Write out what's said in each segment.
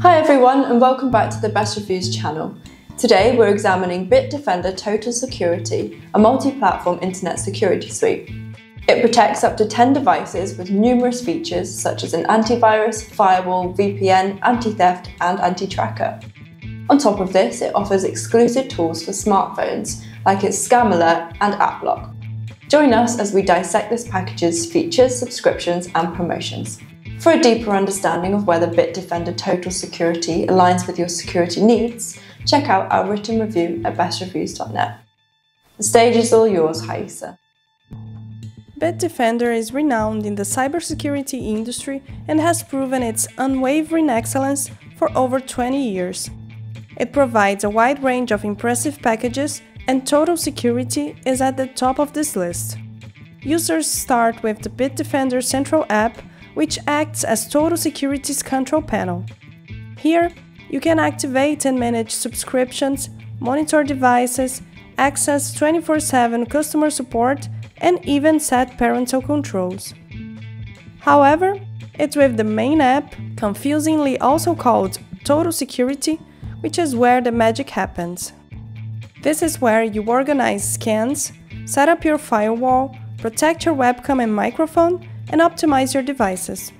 Hi everyone and welcome back to the Best Reviews channel. Today we're examining Bitdefender Total Security, a multi-platform internet security suite. It protects up to 10 devices with numerous features such as an antivirus, firewall, VPN, anti-theft and anti-tracker. On top of this, it offers exclusive tools for smartphones like its Scam Alert and App Lock. Join us as we dissect this package's features, subscriptions and promotions. For a deeper understanding of whether Bitdefender Total Security aligns with your security needs, check out our written review at bestreviews.net. The stage is all yours, Haisa. Bitdefender is renowned in the cybersecurity industry and has proven its unwavering excellence for over 20 years. It provides a wide range of impressive packages, and Total Security is at the top of this list. Users start with the Bitdefender Central app, which acts as Total Security's control panel. Here, you can activate and manage subscriptions, monitor devices, access 24/7 customer support, and even set parental controls. However, it's with the main app, confusingly also called Total Security, which is where the magic happens. This is where you organize scans, set up your firewall, protect your webcam and microphone, and optimize your devices.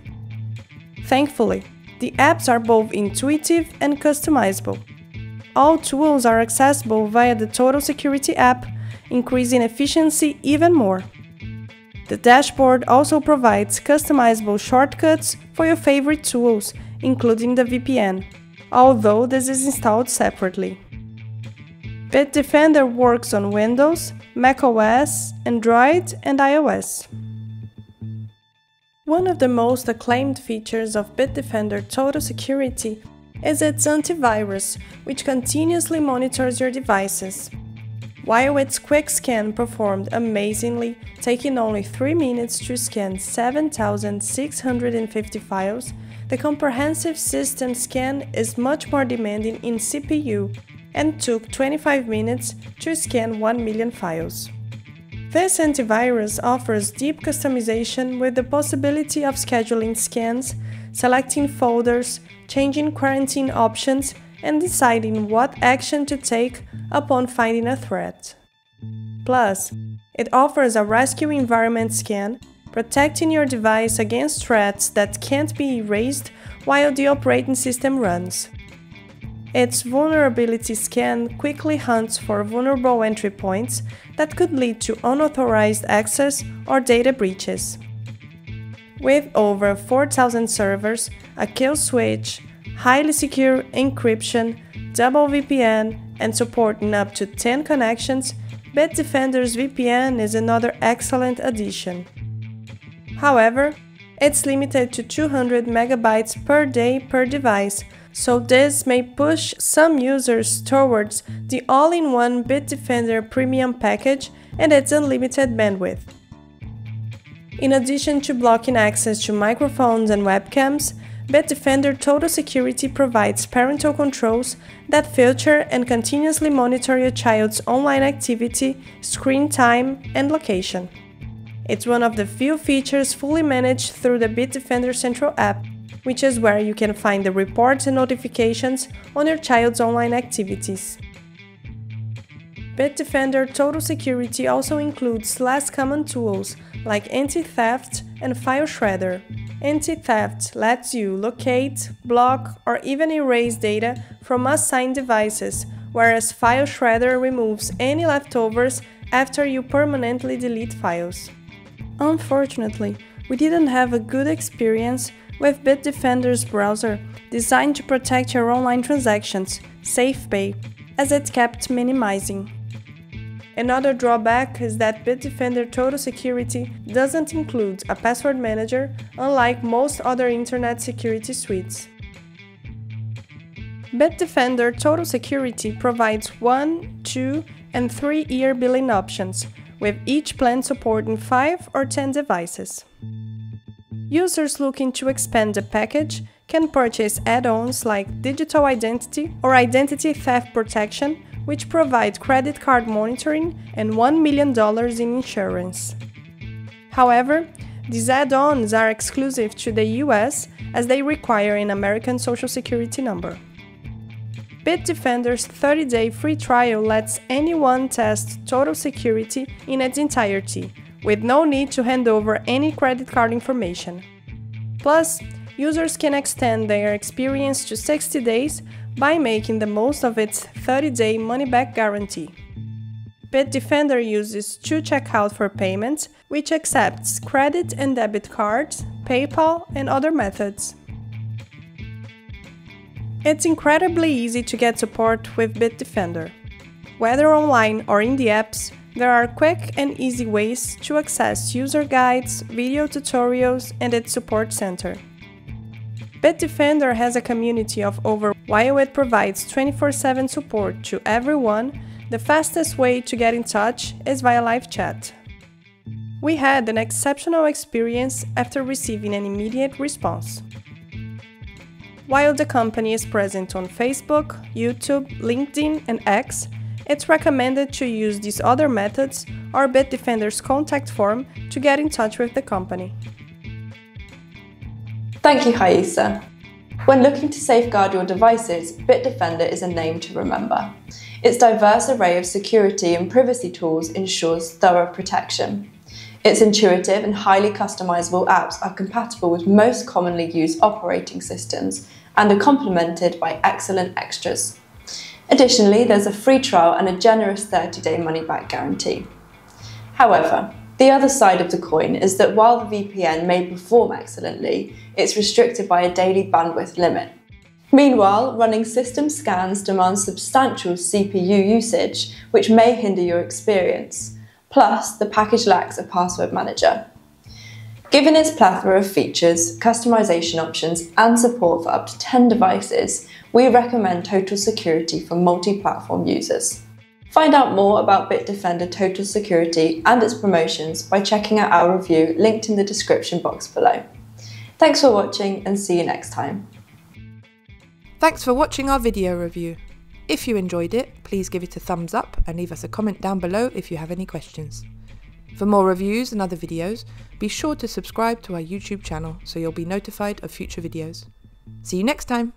Thankfully, the apps are both intuitive and customizable. All tools are accessible via the Total Security app, increasing efficiency even more. The dashboard also provides customizable shortcuts for your favorite tools, including the VPN, although this is installed separately. Bitdefender works on Windows, macOS, Android, and iOS. One of the most acclaimed features of Bitdefender Total Security is its antivirus, which continuously monitors your devices. While its quick scan performed amazingly, taking only 3 minutes to scan 7,650 files, the comprehensive system scan is much more demanding in CPU and took 25 minutes to scan 1 million files. This antivirus offers deep customization with the possibility of scheduling scans, selecting folders, changing quarantine options, and deciding what action to take upon finding a threat. Plus, it offers a rescue environment scan, protecting your device against threats that can't be erased while the operating system runs. Its vulnerability scan quickly hunts for vulnerable entry points that could lead to unauthorized access or data breaches. With over 4,000 servers, a kill switch, highly secure encryption, double VPN, and supporting up to 10 connections, Bitdefender's VPN is another excellent addition. However, it's limited to 200 megabytes per day per device, so this may push some users towards the all-in-one Bitdefender Premium package and its unlimited bandwidth. In addition to blocking access to microphones and webcams, Bitdefender Total Security provides parental controls that filter and continuously monitor your child's online activity, screen time, and location. It's one of the few features fully managed through the Bitdefender Central app, which is where you can find the reports and notifications on your child's online activities. Bitdefender Total Security also includes less common tools like anti-theft and file shredder. Anti-theft lets you locate, block, or even erase data from assigned devices, whereas file shredder removes any leftovers after you permanently delete files. Unfortunately, we didn't have a good experience with Bitdefender's browser, designed to protect your online transactions, SafePay, as it kept minimizing. Another drawback is that Bitdefender Total Security doesn't include a password manager, unlike most other internet security suites. Bitdefender Total Security provides 1, 2, and 3-year billing options, with each plan supporting 5 or 10 devices. Users looking to expand the package can purchase add-ons like digital identity or identity theft protection, which provide credit card monitoring and $1 million in insurance. However, These add-ons are exclusive to the US as they require an American Social Security number. Bitdefender's 30-day free trial lets anyone test Total Security in its entirety, with no need to hand over any credit card information. Plus, users can extend their experience to 60 days by making the most of its 30-day money-back guarantee. Bitdefender uses two checkout for payments, which accepts credit and debit cards, PayPal, and other methods. It's incredibly easy to get support with Bitdefender. Whether online or in the apps, there are quick and easy ways to access user guides, video tutorials, and its support center. Bitdefender has a community of over. While it provides 24/7 support to everyone, the fastest way to get in touch is via live chat. We had an exceptional experience after receiving an immediate response. While the company is present on Facebook, YouTube, LinkedIn, and X, it's recommended to use these other methods or Bitdefender's contact form to get in touch with the company. Thank you, Haisa. When looking to safeguard your devices, Bitdefender is a name to remember. Its diverse array of security and privacy tools ensures thorough protection. Its intuitive and highly customizable apps are compatible with most commonly used operating systems and are complemented by excellent extras. Additionally, there's a free trial and a generous 30-day money-back guarantee. However, the other side of the coin is that while the VPN may perform excellently, it's restricted by a daily bandwidth limit. Meanwhile, running system scans demands substantial CPU usage, which may hinder your experience. Plus, the package lacks a password manager. Given its plethora of features, customization options, and support for up to 10 devices, we recommend Total Security for multi-platform users. Find out more about Bitdefender Total Security and its promotions by checking out our review linked in the description box below. Thanks for watching and see you next time. Thanks for watching our video review. If you enjoyed it, please give it a thumbs up and leave us a comment down below if you have any questions. For more reviews and other videos, be sure to subscribe to our YouTube channel so you'll be notified of future videos. See you next time!